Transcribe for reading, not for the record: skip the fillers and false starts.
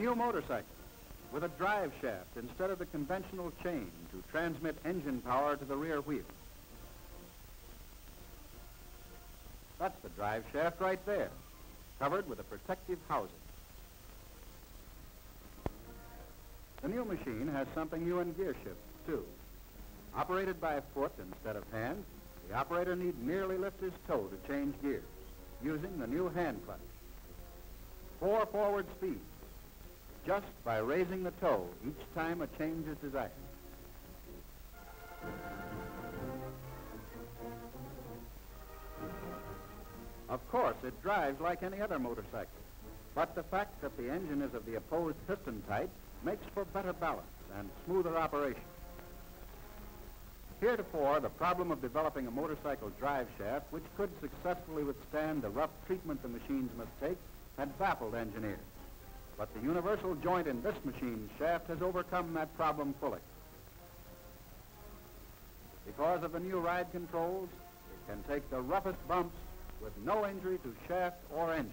new motorcycle with a drive shaft instead of the conventional chain to transmit engine power to the rear wheel. That's the drive shaft right there, covered with a protective housing. The new machine has something new in gear shifts, too. Operated by foot instead of hand, the operator need merely lift his toe to change gears, using the new hand clutch. 4 forward speeds, just by raising the toe each time a change is desired. Of course, it drives like any other motorcycle, but the fact that the engine is of the opposed piston type makes for better balance and smoother operation. Heretofore, the problem of developing a motorcycle drive shaft which could successfully withstand the rough treatment the machines must take had baffled engineers. But the universal joint in this machine's shaft has overcome that problem fully. Because of the new ride controls, it can take the roughest bumps with no injury to shaft or engine.